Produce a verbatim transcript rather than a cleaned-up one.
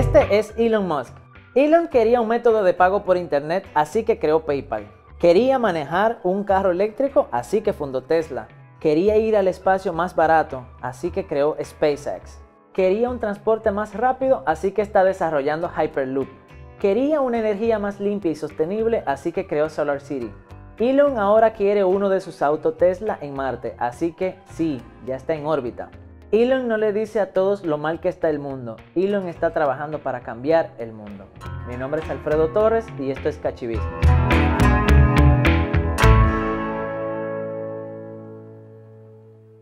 Este es Elon Musk. Elon quería un método de pago por internet, así que creó PayPal. Quería manejar un carro eléctrico, así que fundó Tesla. Quería ir al espacio más barato, así que creó SpaceX. Quería un transporte más rápido, así que está desarrollando Hyperloop. Quería una energía más limpia y sostenible, así que creó SolarCity. Elon ahora quiere uno de sus autos Tesla en Marte, así que sí, ya está en órbita. Elon no le dice a todos lo mal que está el mundo. Elon está trabajando para cambiar el mundo. Mi nombre es Alfredo Torres y esto es CachiBusiness.